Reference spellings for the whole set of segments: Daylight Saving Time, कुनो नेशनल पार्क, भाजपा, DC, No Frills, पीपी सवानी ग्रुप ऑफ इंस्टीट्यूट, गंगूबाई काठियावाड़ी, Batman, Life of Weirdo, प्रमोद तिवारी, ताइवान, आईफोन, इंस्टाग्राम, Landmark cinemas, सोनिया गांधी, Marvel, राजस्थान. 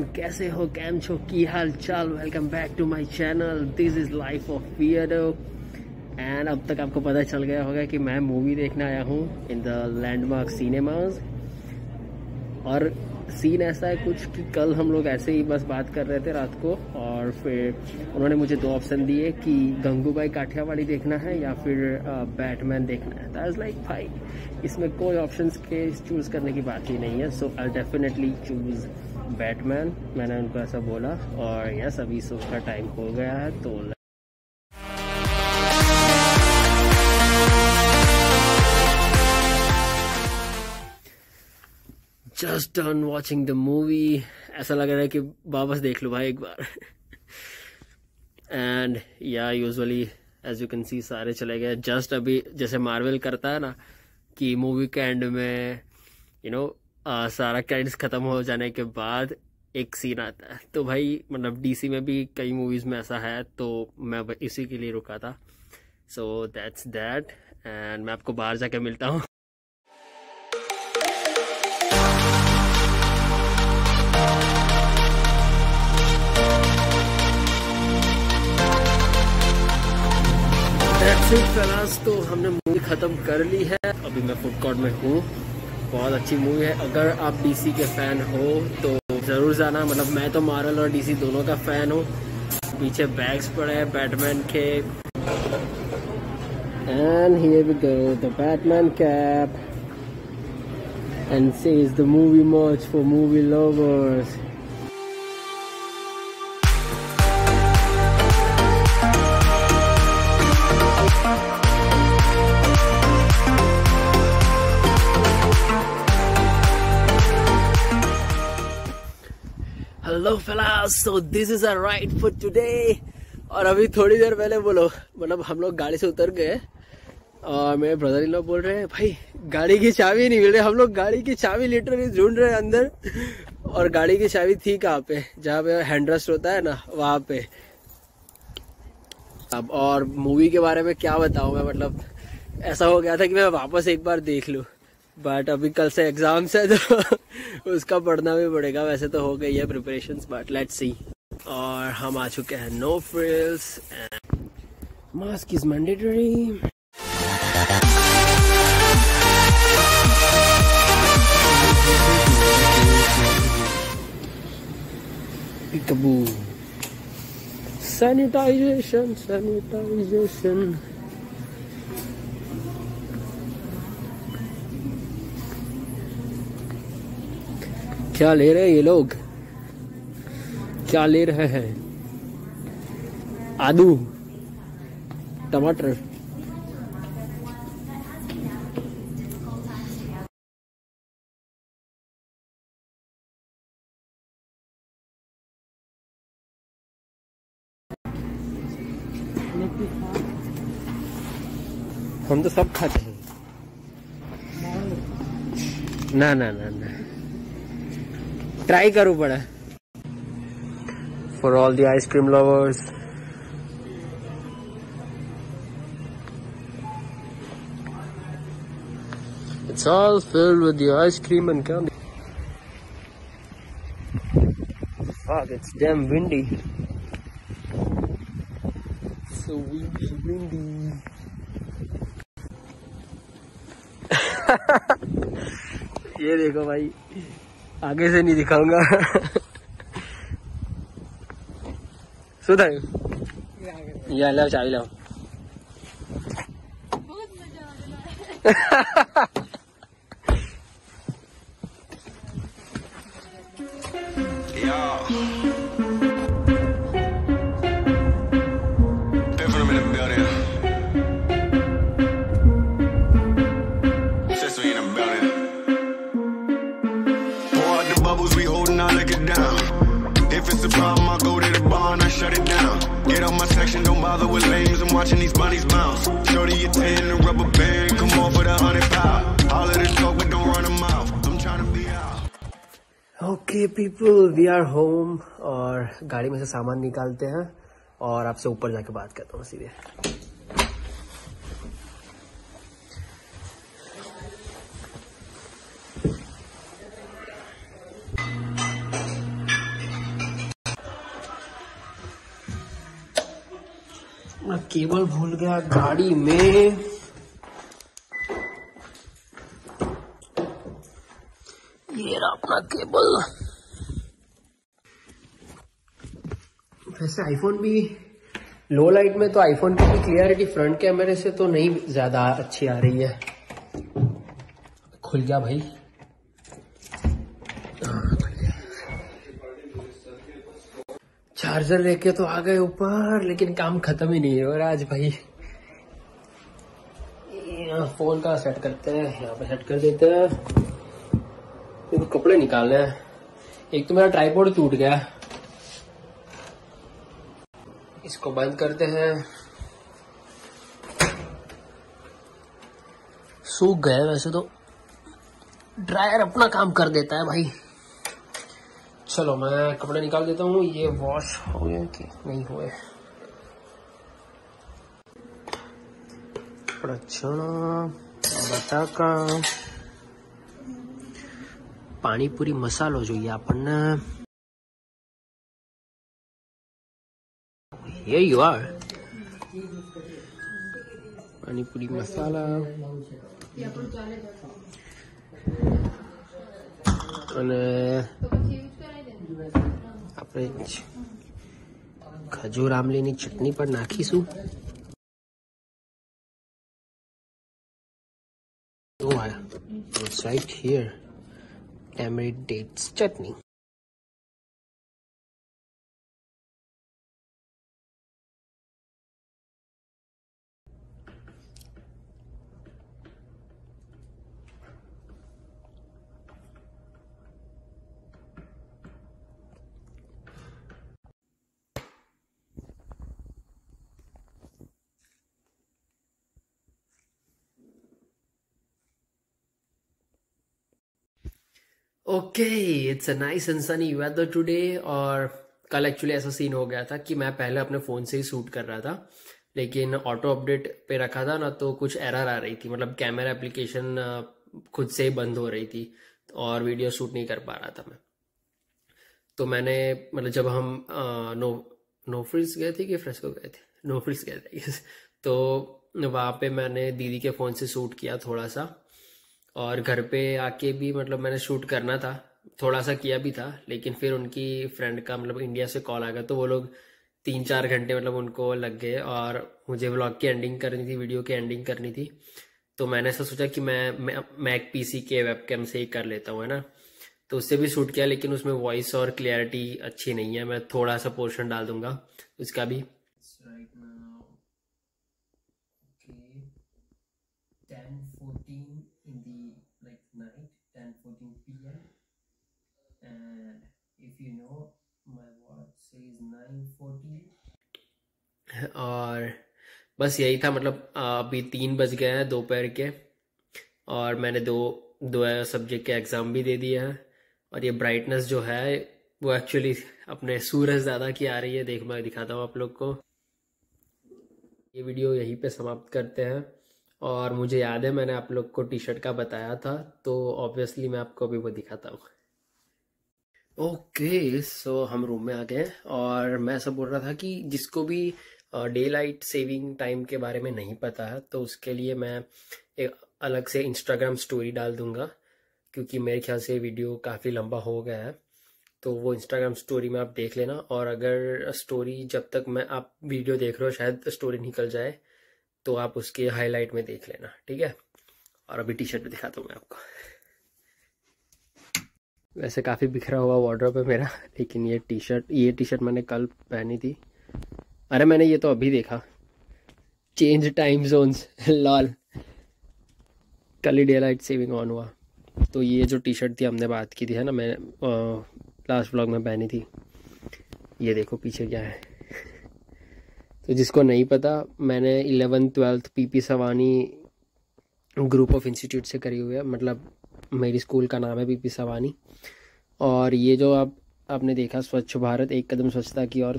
Everyone, कैसे हो, cam छो, की हाल चाल। Welcome back to my channel, this is life of weirdo. And अब तक आपको पता चल गया होगा कि मैं मूवी देखने आया हूँ इन द लैंडमार्क सिनेमाज। और सीन ऐसा है कुछ कि कल हम लोग ऐसे ही बस बात कर रहे थे रात को, और फिर उन्होंने मुझे दो ऑप्शन दिए कि गंगूबाई काठियावाड़ी देखना है या फिर बैटमैन देखना है। आई वाज लाइक भाई इसमें कोई ऑप्शंस के चूज़ करने की बात ही नहीं है, so I definitely choose Batman. मैंने उनको ऐसा बोला और यस अभी शो का टाइम हो गया है तो just done watching the movie. ऐसा लग रहा है कि वापस देख लो भाई एक बार। एंड या usually as you can see सारे चले गए। जस्ट अभी जैसे मार्वल करता है ना कि मूवी के एंड में यू नो सारा क्रेडिट्स खत्म हो जाने के बाद एक सीन आता है, तो भाई मतलब डीसी में भी कई मूवीज में ऐसा है, तो मैं इसी के लिए रुका था। सो दैट्स दैट, एंड मैं आपको बाहर जाके मिलता हूँ। तो हमने मूवी खत्म कर ली है, अभी मैं फूड कोर्ट में हूँ। बहुत अच्छी मूवी है, अगर आप डीसी के फैन हो तो जरूर जाना। मतलब मैं तो मार्वल और डीसी दोनों का फैन हूँ। पीछे बैग्स पड़े हैं बैटमैन के, and here we go the Batman cap and says the movie much for movie lovers. Hello फिलहाल, so this is a ride for today. और अभी थोड़ी देर पहले बोलो मतलब हम लोग गाड़ी से उतर गए और मेरे ब्रदर इन लॉ बोल रहे हैं भाई गाड़ी की चाबी नहीं मिल रही। हम लोग गाड़ी की चाबी लिटरली ढूंढ रहे हैं अंदर, और गाड़ी की चाबी थी कहाँ पे, जहाँ पे हैंडरेस्ट होता है ना वहाँ पे। अब और मूवी के बारे में क्या बताऊँ मैं, मतलब ऐसा हो गया था कि मैं वापस एक बार देख लूँ, बट अभी कल से एग्जाम्स है तो उसका पढ़ना भी पड़ेगा। वैसे तो हो गई है प्रिपरेशंस, बट लेट्स सी। और हम आ चुके हैं no frills, mask is mandatory. Sanitization sanitization क्या ले रहे हैं ये लोग, क्या ले रहे हैं। आलू, टमाटर, हम तो सब खाते हैं। ना ना ना ना ट्राई करूं पड़ा। For all the ice cream lovers, it's all filled with the ice cream and candy. Fuck it's damn windy, so windy. ये देखो भाई आगे से नहीं दिखाऊंगा। ये लाओ चाबी लाओ। Okay people, we are home. और गाड़ी में से सामान निकालते हैं और आपसे ऊपर जाके बात करता हूँ सीधे। मैं केबल भूल गया गाड़ी में। ये रहा अपना केबल। वैसे आईफोन भी लो लाइट में, तो आईफोन की भी क्लियरिटी फ्रंट कैमरे से तो नहीं ज्यादा अच्छी आ रही है। खुल गया भाई, चार्जर लेके तो आ गए ऊपर, लेकिन काम खत्म ही नहीं है। और आज भाई फोन का सेट करते हैं, यहाँ पे सेट कर देते हैं। तो कपड़े निकालने हैं। एक तो मेरा ट्राइपॉड टूट गया, इसको बंद करते हैं। सूख गए वैसे तो, ड्रायर अपना काम कर देता है भाई। चलो मैं कपड़े निकाल देता हूँ। ये वॉश हो गए कि नहीं हुए? बता का पानी पूरी मसालो जो अपन ये यू आर पानी पूरी मसाला આપણે ખજૂર આમલીની ચટણી પણ નાખીશું। Right here tamarind dates chutney. Okay, it's a nice and sunny weather today. और कल एक्चुअली ऐसा सीन हो गया था कि मैं पहले अपने फ़ोन से ही शूट कर रहा था, लेकिन ऑटो अपडेट पे रखा था ना, तो कुछ एरर आ रही थी। मतलब कैमरा एप्लीकेशन खुद से ही बंद हो रही थी और वीडियो शूट नहीं कर पा रहा था मैं। तो मैंने मतलब जब हम नो फ्रिल्स गए थे कि फ्रेस्को गए थे, नो फ्रिल्स गए थे, तो वहाँ पर मैंने दीदी के फ़ोन से शूट किया थोड़ा सा। और घर पे आके भी मतलब मैंने शूट करना था, थोड़ा सा किया भी था, लेकिन फिर उनकी फ्रेंड का मतलब इंडिया से कॉल आ गया, तो वो लोग 3-4 घंटे मतलब उनको लग गए। और मुझे व्लॉग की एंडिंग करनी थी, वीडियो की एंडिंग करनी थी, तो मैंने ऐसा सोचा कि मैं एक पीसी के वेबकैम से ही कर लेता हूँ, है ना। तो उससे भी शूट किया, लेकिन उसमें वॉइस और क्लियरिटी अच्छी नहीं है। मैं थोड़ा सा पोर्शन डाल दूंगा उसका भी। और बस यही था। मतलब अभी 3 बज गए हैं दोपहर के, और मैंने दो सब्जेक्ट के एग्ज़ाम भी दे दिए हैं। और ये ब्राइटनेस जो है वो एक्चुअली अपने सूरज दादा की आ रही है। देख मैं दिखाता हूँ आप लोग को। ये वीडियो यहीं पे समाप्त करते हैं। और मुझे याद है मैंने आप लोग को टी शर्ट का बताया था, तो ऑब्वियसली मैं आपको अभी वो दिखाता हूँ। ओके, सो हम रूम में आ गए। और मैं सब बोल रहा था कि जिसको भी डे लाइट सेविंग टाइम के बारे में नहीं पता है, तो उसके लिए मैं एक अलग से इंस्टाग्राम स्टोरी डाल दूंगा, क्योंकि मेरे ख्याल से वीडियो काफ़ी लंबा हो गया है। तो वो इंस्टाग्राम स्टोरी में आप देख लेना। और अगर स्टोरी जब तक मैं आप वीडियो देख रहे हो शायद स्टोरी निकल जाए, तो आप उसके हाईलाइट में देख लेना, ठीक है। और अभी टी शर्ट भी दिखाता हूँ मैं आपको। वैसे काफ़ी बिखरा हुआ वार्डरोब है मेरा, लेकिन ये टी शर्ट मैंने कल पहनी थी। अरे मैंने ये तो अभी देखा, चेंज टाइम जोन्स लॉल। कल ही डेलाइट सेविंग ऑन हुआ, तो ये जो टी शर्ट थी हमने बात की थी, है ना, मैं लास्ट व्लॉग में पहनी थी। ये देखो पीछे क्या है। तो जिसको नहीं पता, मैंने 11th 12th पीपी सवानी ग्रुप ऑफ इंस्टीट्यूट से करी हुई है। मतलब मेरी स्कूल का नाम है पीपी सवानी। और ये जो आपने देखा स्वच्छ भारत एक कदम स्वच्छता की ओर,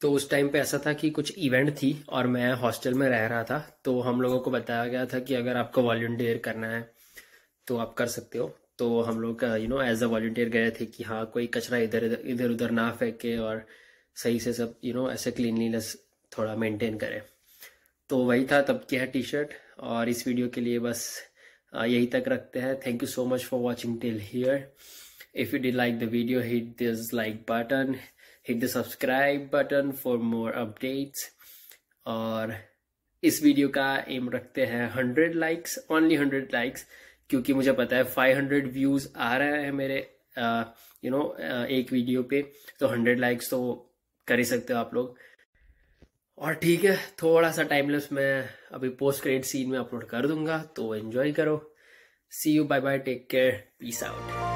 तो उस टाइम पे ऐसा था कि कुछ इवेंट थी और मैं हॉस्टल में रह रहा था, तो हम लोगों को बताया गया था कि अगर आपको वॉलंटियर करना है तो आप कर सकते हो। तो हम लोग एज अ वॉलंटियर गए थे कि हाँ कोई कचरा इधर उधर ना फेंके और सही से सब ऐसे क्लीनलीनेस थोड़ा मेंटेन करें। तो वही था तब की है टी शर्ट, और इस वीडियो के लिए बस यही तक रखते हैं। Thank you so much for watching till here. If you did like the video, hit this like button, hit the subscribe button for more updates. और इस वीडियो का aim रखते हैं 100 likes, only 100 likes, क्योंकि मुझे पता है 500 views आ रहे हैं मेरे एक वीडियो पे, तो 100 likes तो कर ही सकते हो आप लोग। और ठीक है, थोड़ा सा टाइमलेस मैं अभी पोस्ट क्रेडिट सीन में अपलोड कर दूंगा, तो एंजॉय करो। See you, bye bye, take care, peace out.